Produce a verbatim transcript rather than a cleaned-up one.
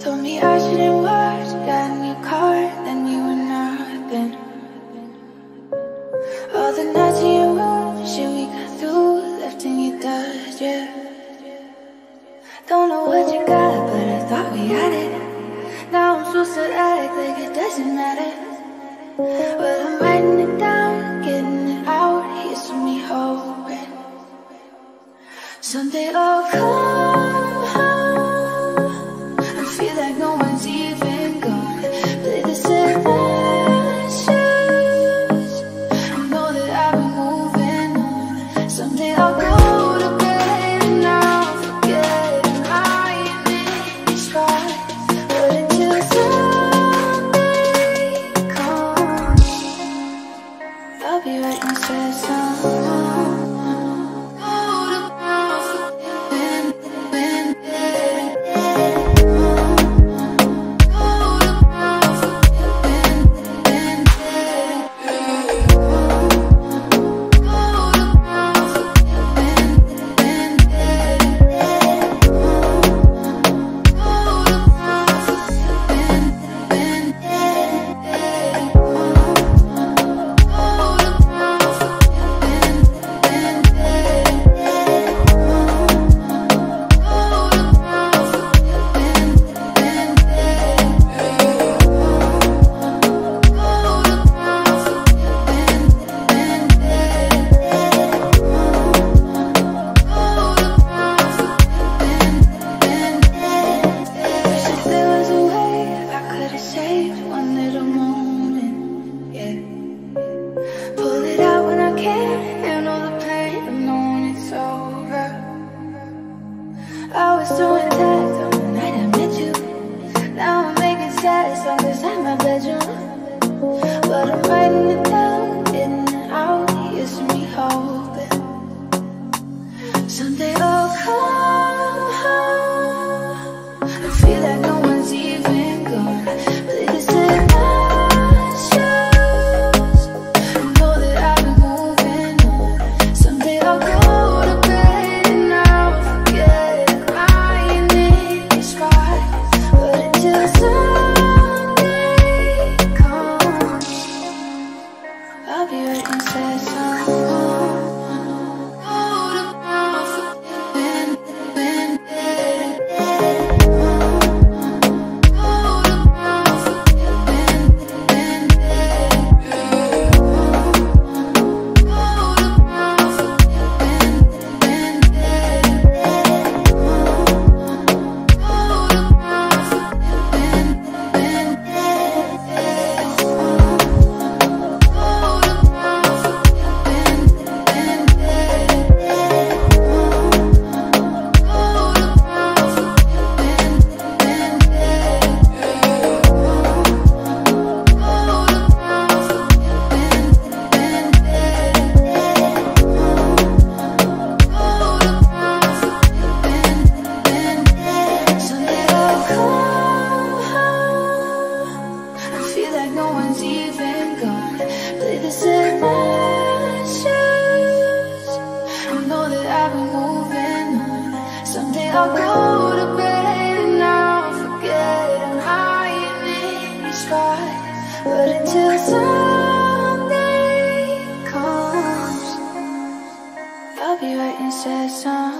Told me I shouldn't watch, got in your car, then you were nothing. All the nights in your room, shit we got through, left in your dust, yeah. Don't know what you got, but I thought we had it. Now I'm supposed to act like it doesn't matter. Well, I'm writing it down, getting it out, here's to me hoping someday I'll come. Says some